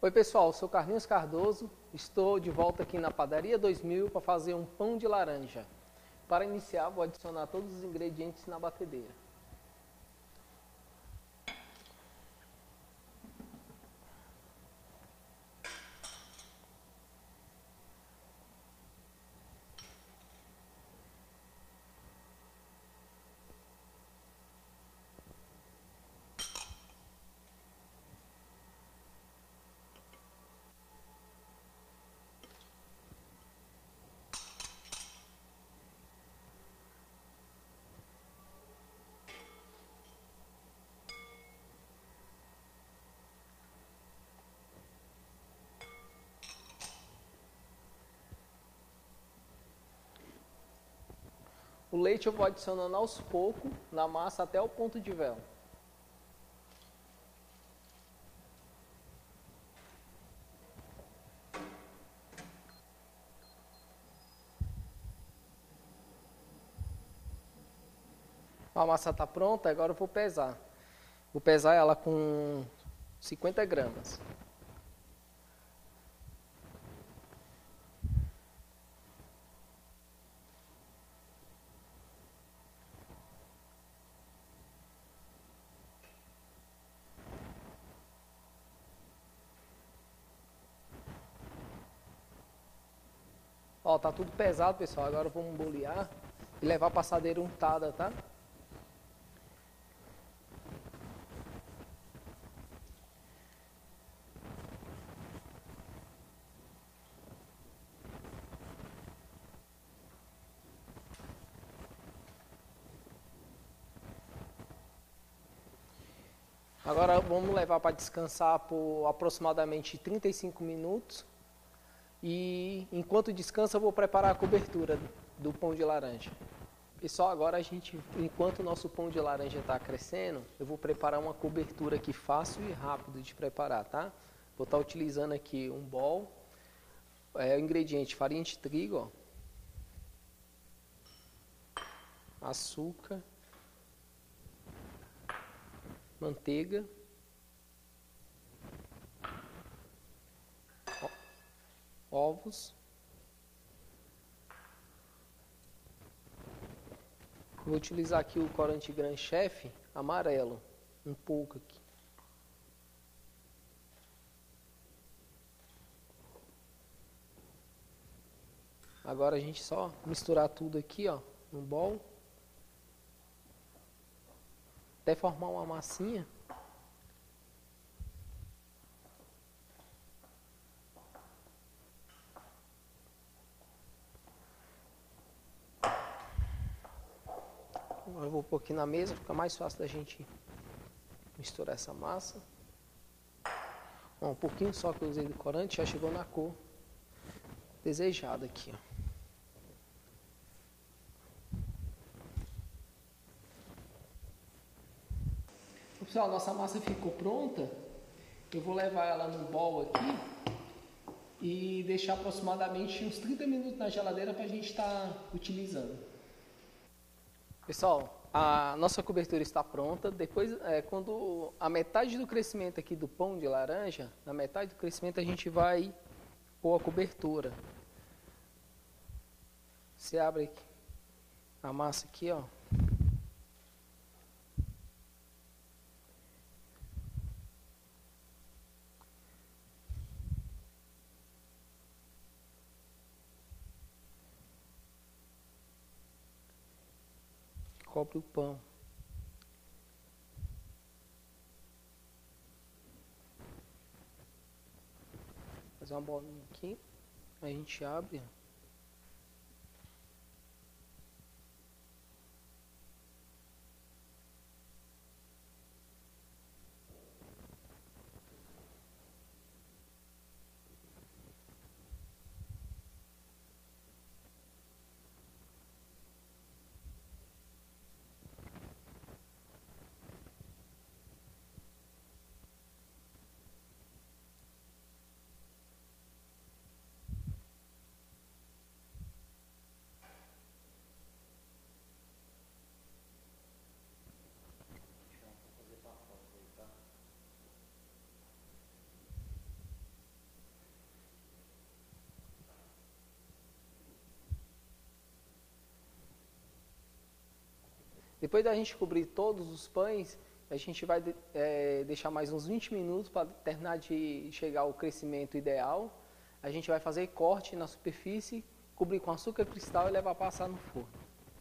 Oi pessoal, sou Carlinhos Cardoso, estou de volta aqui na Padaria 2000 para fazer um pão de laranja. Para iniciar, vou adicionar todos os ingredientes na batedeira. O leite eu vou adicionando aos poucos na massa até o ponto de vela. A massa está pronta, agora eu vou pesar. Vou pesar ela com 50 gramas. Ó, tá tudo pesado, pessoal. Agora vamos bolear e levar a passadeira untada, tá? Agora vamos levar para descansar por aproximadamente 35 minutos. E enquanto descansa eu vou preparar a cobertura do pão de laranja. Pessoal, agora enquanto o nosso pão de laranja está crescendo, eu vou preparar uma cobertura aqui fácil e rápido de preparar, tá? Vou estar utilizando aqui um bowl, o ingrediente farinha de trigo, ó, açúcar, manteiga, ovos, vou utilizar aqui o corante Gran Chef amarelo, um pouco aqui. Agora a gente só misturar tudo aqui, ó, no bowl, até formar uma massinha. Eu vou pôr aqui na mesa, fica mais fácil da gente misturar essa massa. Bom, um pouquinho só que eu usei do corante, já chegou na cor desejada aqui, ó. Pessoal, nossa massa ficou pronta. Eu vou levar ela no bowl aqui e deixar aproximadamente uns 30 minutos na geladeira para a gente estar utilizando. Pessoal, a nossa cobertura está pronta. Depois, quando a metade do crescimento aqui do pão de laranja, na metade do crescimento a gente vai pôr a cobertura. Você abre aqui a massa aqui, ó. Cobre o pão. Fazer uma bolinha aqui, a gente abre. Depois da gente cobrir todos os pães, a gente vai deixar mais uns 20 minutos para terminar de chegar ao crescimento ideal. A gente vai fazer corte na superfície, cobrir com açúcar cristal e levar para assar no forno.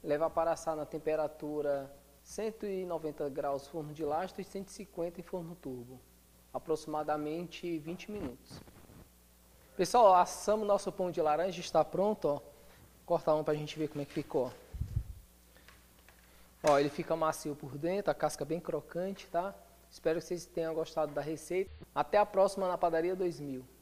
Levar para assar na temperatura 190 graus forno de lastro e 150 em forno turbo. Aproximadamente 20 minutos. Pessoal, assamos nosso pão de laranja, está pronto. Ó. Corta um para a gente ver como é que ficou. Ó, ele fica macio por dentro, a casca bem crocante, tá? Espero que vocês tenham gostado da receita. Até a próxima na Padaria 2000.